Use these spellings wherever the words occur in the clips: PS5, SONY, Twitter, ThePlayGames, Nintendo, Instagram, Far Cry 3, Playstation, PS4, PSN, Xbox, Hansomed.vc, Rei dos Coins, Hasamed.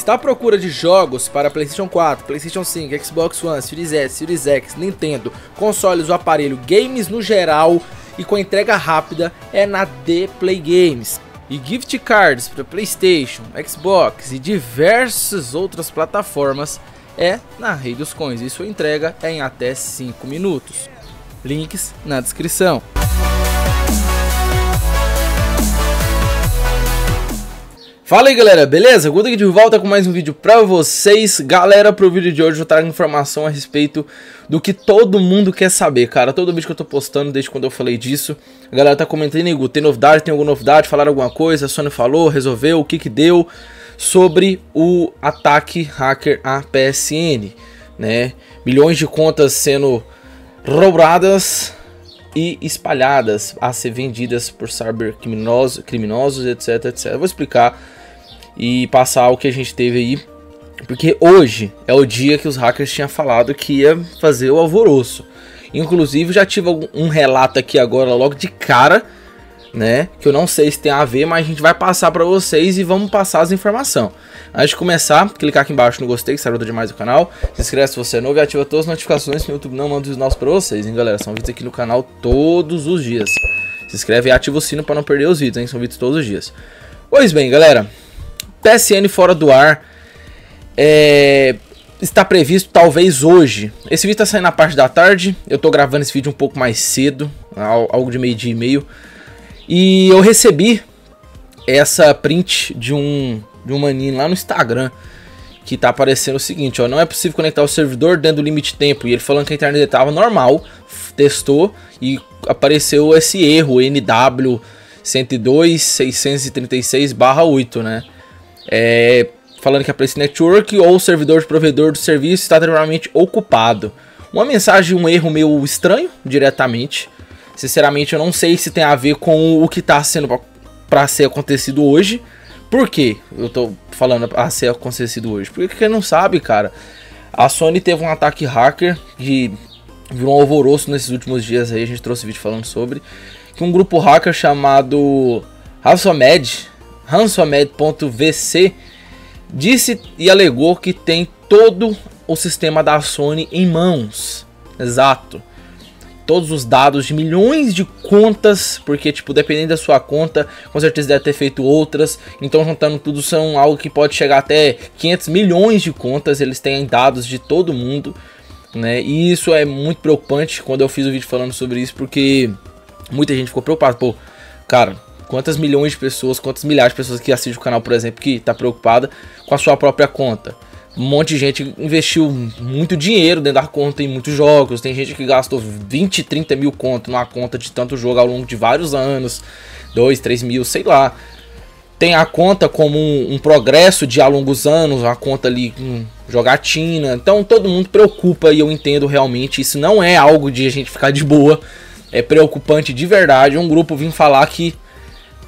Está à procura de jogos para PlayStation 4, PlayStation 5, Xbox One, Series S, Series X, Nintendo, consoles ou aparelho, games no geral e com entrega rápida? É na ThePlayGames. E gift cards para PlayStation, Xbox e diversas outras plataformas é na Rei dos Coins, e sua entrega é em até 5 minutos. Links na descrição. Fala aí galera, beleza? Guto aqui de volta com mais um vídeo pra vocês. Galera, pro vídeo de hoje eu trago informação a respeito do que todo mundo quer saber, cara. Todo vídeo que eu tô postando, desde quando eu falei disso, a galera tá comentando aí, Guto, tem novidade, tem alguma novidade, falaram alguma coisa, a Sony falou, resolveu, o que que deu sobre o ataque hacker à PSN, né? Milhões de contas sendo roubadas e espalhadas a ser vendidas por cybercriminosos, etc, etc. Eu vou explicar e passar o que a gente teve aí, porque hoje é o dia que os hackers tinham falado que ia fazer o alvoroço. Inclusive já tive um relato aqui agora logo de cara, né, que eu não sei se tem a ver, mas a gente vai passar para vocês e vamos passar as informações. Antes de começar, clicar aqui embaixo no gostei, que ajuda demais o canal. Se inscreve se você é novo e ativa todas as notificações que o YouTube não manda os nossos para vocês, hein galera. São vídeos aqui no canal todos os dias. Se inscreve e ativa o sino para não perder os vídeos, hein, são vídeos todos os dias. Pois bem galera, PSN fora do ar está previsto talvez hoje. Esse vídeo está saindo na parte da tarde, eu estou gravando esse vídeo um pouco mais cedo, algo de meio-dia e meio. E eu recebi essa print de um maninho lá no Instagram, que tá aparecendo o seguinte, ó: não é possível conectar o servidor dentro do limite de tempo. E ele falando que a internet tava normal, testou e apareceu esse erro, NW102.636/8, né? Falando que aparece network ou servidor de provedor do serviço está temporariamente ocupado. Uma mensagem, um erro meio estranho, diretamente. Sinceramente eu não sei se tem a ver com o que está sendo para ser acontecido hoje. Por que eu tô falando a ser acontecido hoje? Porque quem não sabe, cara, a Sony teve um ataque hacker que virou um alvoroço nesses últimos dias aí. A gente trouxe vídeo falando sobre que um grupo hacker chamado Hansomed.vc disse e alegou que tem todo o sistema da Sony em mãos. Exato. Todos os dados de milhões de contas, porque tipo, dependendo da sua conta, com certeza deve ter feito outras. Então juntando tudo são algo que pode chegar até 500 milhões de contas. Eles têm dados de todo mundo, né? E isso é muito preocupante. Quando eu fiz o vídeo falando sobre isso, porque muita gente ficou preocupada. Pô, cara, quantas milhões de pessoas, quantas milhares de pessoas que assistem o canal, por exemplo, que tá preocupada com a sua própria conta. Um monte de gente investiu muito dinheiro dentro da conta em muitos jogos. Tem gente que gastou 20, 30 mil conto numa conta de tanto jogo ao longo de vários anos. 2, 3 mil, sei lá. Tem a conta como um progresso de ao longo dos anos, uma conta ali jogatina. Então todo mundo preocupa e eu entendo realmente. Isso não é algo de a gente ficar de boa. É preocupante de verdade. Um grupo vim falar que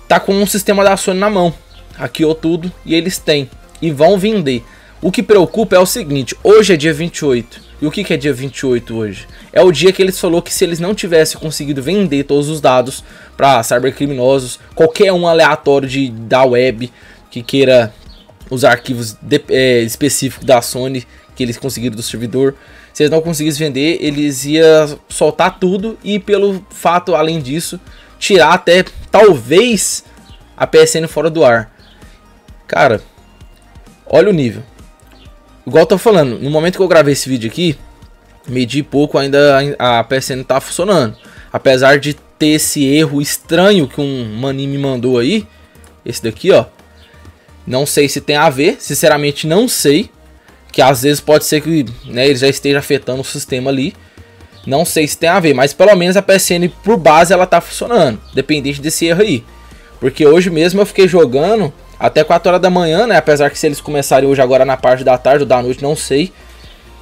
tá com um sistema da Sony na mão. Hackeou tudo e eles têm. E vão vender. O que preocupa é o seguinte, hoje é dia 28, e o que é dia 28 hoje? É o dia que eles falaram que se eles não tivessem conseguido vender todos os dados para cybercriminosos, qualquer um aleatório da web que queira os arquivos específicos da Sony, que eles conseguiram do servidor, se eles não conseguissem vender, eles iam soltar tudo e pelo fato, além disso, tirar até, talvez, a PSN fora do ar. Cara, olha o nível. Igual eu tô falando, no momento que eu gravei esse vídeo aqui, medi pouco, ainda a PSN não tá funcionando. Apesar de ter esse erro estranho que um maninho me mandou aí, esse daqui, ó. Não sei se tem a ver, sinceramente não sei. Que às vezes pode ser que, né, ele já esteja afetando o sistema ali. Não sei se tem a ver, mas pelo menos a PSN por base ela tá funcionando, dependente desse erro aí. Porque hoje mesmo eu fiquei jogando até 4 horas da manhã, né? Apesar que se eles começarem hoje agora na parte da tarde ou da noite, não sei.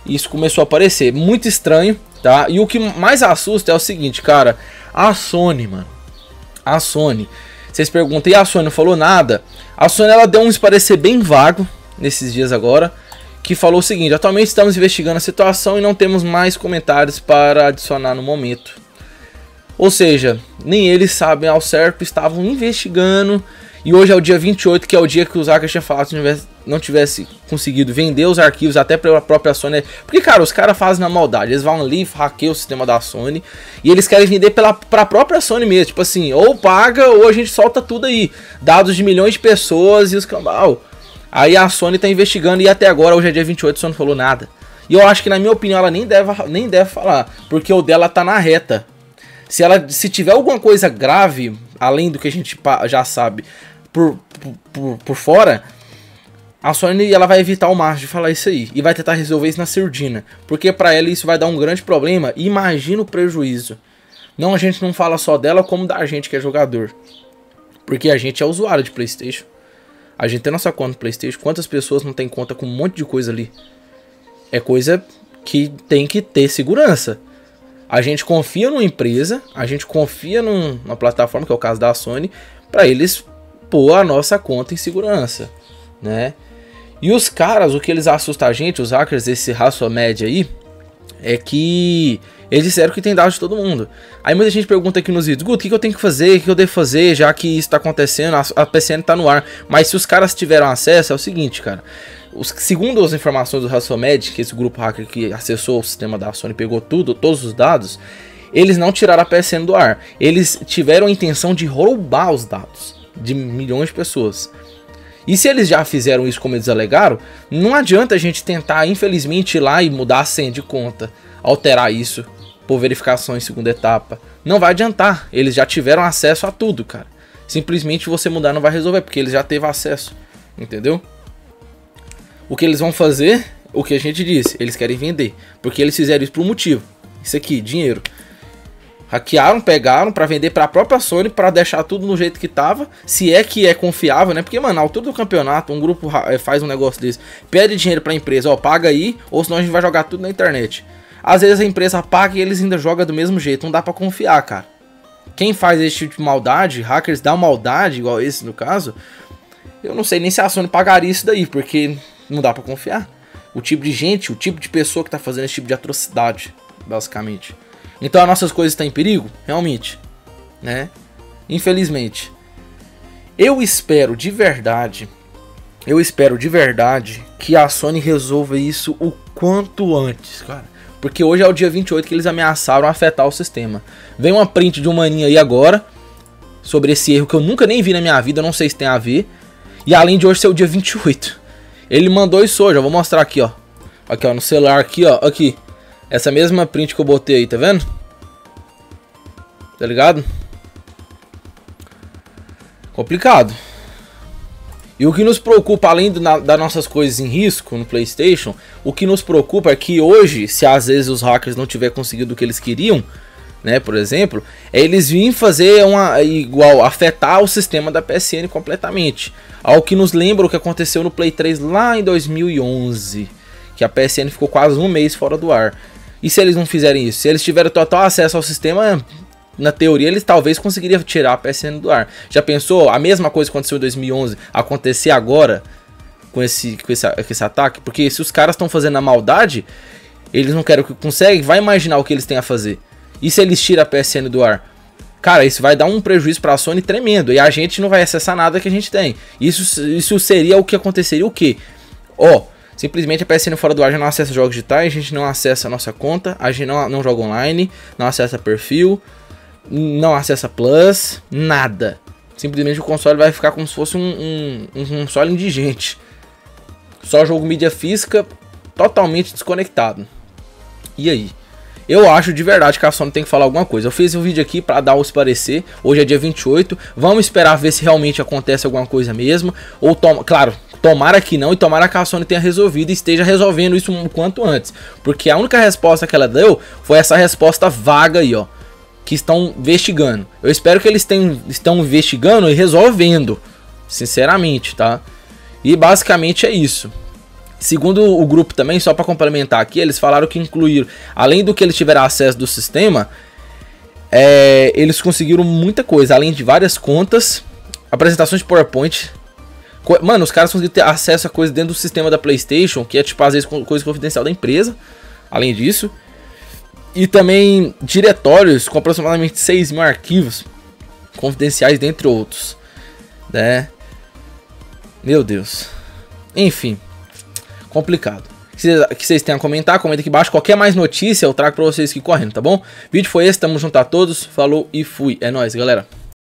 Isso começou a aparecer. Muito estranho, tá? E o que mais assusta é o seguinte, cara. A Sony, mano. A Sony. Vocês perguntam, e a Sony não falou nada? A Sony, ela deu um parecer bem vago nesses dias agora. Que falou o seguinte: atualmente estamos investigando a situação e não temos mais comentários para adicionar no momento. Ou seja, nem eles sabem ao certo, estavam investigando. E hoje é o dia 28, que é o dia que os hackers tinham falado que não tivesse conseguido vender os arquivos até pela própria Sony. Porque, cara, os caras fazem na maldade. Eles vão ali, hackeiam o sistema da Sony e eles querem vender pra própria Sony mesmo. Tipo assim, ou paga ou a gente solta tudo aí. Dados de milhões de pessoas e os cambal. Aí a Sony tá investigando e até agora, hoje é dia 28, a Sony não falou nada. E eu acho que, na minha opinião, ela nem deve falar, porque o dela tá na reta. Se tiver alguma coisa grave, além do que a gente já sabe, por fora, a Sony ela vai evitar o máximo de falar isso aí. E vai tentar resolver isso na surdina. Porque pra ela isso vai dar um grande problema. E imagina o prejuízo. Não, a gente não fala só dela, como da gente que é jogador. Porque a gente é usuário de PlayStation. A gente tem nossa conta no PlayStation. Quantas pessoas não tem conta com um monte de coisa ali? É coisa que tem que ter segurança. A gente confia numa empresa. A gente confia numa plataforma, que é o caso da Sony, pra eles pôr a nossa conta em segurança, né? E os caras, o que eles assustam a gente, os hackers, esse Hasamed aí, é que eles disseram que tem dados de todo mundo. Aí muita gente pergunta aqui nos vídeos, Guto, o que eu tenho que fazer, o que eu devo fazer, já que isso tá acontecendo, a PSN tá no ar. Mas se os caras tiveram acesso, é o seguinte, cara. Segundo as informações do Hasamed, que esse grupo hacker que acessou o sistema da Sony, pegou tudo, todos os dados, eles não tiraram a PSN do ar. Eles tiveram a intenção de roubar os dados de milhões de pessoas. E se eles já fizeram isso como eles alegaram, não adianta a gente tentar, infelizmente, ir lá e mudar a senha de conta, alterar isso por verificação em segunda etapa. Não vai adiantar, eles já tiveram acesso a tudo, cara. Simplesmente você mudar não vai resolver, porque eles já teve acesso, entendeu? O que eles vão fazer, o que a gente disse, eles querem vender, porque eles fizeram isso por um motivo. Isso aqui, dinheiro. Hackearam, pegaram pra vender pra própria Sony, pra deixar tudo no jeito que tava. Se é que é confiável, né? Porque, mano, na altura do campeonato, um grupo faz um negócio desse, pede dinheiro pra empresa, ó, paga aí, ou senão a gente vai jogar tudo na internet. Às vezes a empresa paga e eles ainda jogam do mesmo jeito, não dá pra confiar, cara. Quem faz esse tipo de maldade, hackers dão maldade, igual esse no caso, eu não sei nem se a Sony pagaria isso daí, porque não dá pra confiar. O tipo de gente, o tipo de pessoa que tá fazendo esse tipo de atrocidade, basicamente. Então as nossas coisas estão em perigo? Realmente, né? Infelizmente. Eu espero de verdade que a Sony resolva isso o quanto antes, cara. Porque hoje é o dia 28 que eles ameaçaram afetar o sistema. Vem uma print de um maninho aí agora sobre esse erro que eu nunca nem vi na minha vida, eu não sei se tem a ver. E além de hoje ser o dia 28. Ele mandou isso hoje, eu vou mostrar aqui, ó. Aqui, ó, no celular aqui, ó, aqui. Essa mesma print que eu botei aí, tá vendo? Tá ligado? Complicado. E o que nos preocupa, além das nossas coisas em risco no PlayStation, o que nos preocupa é que hoje, se às vezes os hackers não tiver conseguido o que eles queriam, né, por exemplo, é eles virem fazer afetar o sistema da PSN completamente. Ao que nos lembra o que aconteceu no Play 3 lá em 2011, que a PSN ficou quase um mês fora do ar. E se eles não fizerem isso? Se eles tiverem total acesso ao sistema, na teoria, eles talvez conseguiriam tirar a PSN do ar. Já pensou? A mesma coisa que aconteceu em 2011, acontecer agora com esse ataque? Porque se os caras estão fazendo a maldade, eles não querem o que conseguem, vai imaginar o que eles têm a fazer. E se eles tiram a PSN do ar? Cara, isso vai dar um prejuízo pra Sony tremendo. E a gente não vai acessar nada que a gente tem. Isso seria o que aconteceria o quê? Ó... Simplesmente a PSN fora do ar já não acessa jogos digitais, a gente não acessa a nossa conta, a gente não joga online, não acessa perfil, não acessa plus, nada. Simplesmente o console vai ficar como se fosse um console indigente. Só jogo mídia física, totalmente desconectado. E aí? Eu acho de verdade que a Sony tem que falar alguma coisa. Eu fiz um vídeo aqui pra dar os parecer. Hoje é dia 28. Vamos esperar ver se realmente acontece alguma coisa mesmo. Ou claro, tomara que não. E tomara que a Sony tenha resolvido e esteja resolvendo isso o quanto antes. Porque a única resposta que ela deu foi essa resposta vaga aí, ó. Que estão investigando. Eu espero que eles estão investigando e resolvendo. Sinceramente, tá? E basicamente é isso. Segundo o grupo também, só para complementar aqui, eles falaram que incluíram, além do que eles tiveram acesso do sistema, eles conseguiram muita coisa, além de várias contas, apresentações de PowerPoint. Mano, os caras conseguiram ter acesso a coisa dentro do sistema da PlayStation, que é tipo, às vezes, coisa confidencial da empresa, além disso. E também diretórios com aproximadamente 6 mil arquivos confidenciais, dentre outros, né? Meu Deus. Enfim, complicado. Que vocês tenham a comentar, comenta aqui embaixo. Qualquer mais notícia eu trago pra vocês que correndo, tá bom? Vídeo foi esse, tamo junto a todos. Falou e fui. É nóis, galera.